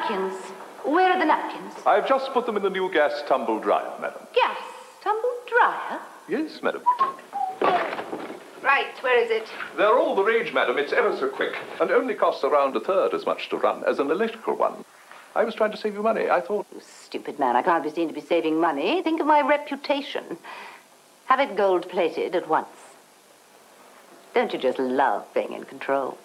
napkins? Where are the napkins? I've just put them in the new gas tumble dryer, madam. Gas tumble dryer? Yes, madam. Right, where is it? They're all the rage, madam. It's ever so quick, and only costs around a third as much to run as an electrical one. I was trying to save you money, I thought. You stupid man, I can't be seen to be saving money. Think of my reputation. Have it gold-plated at once. Don't you just love being in control?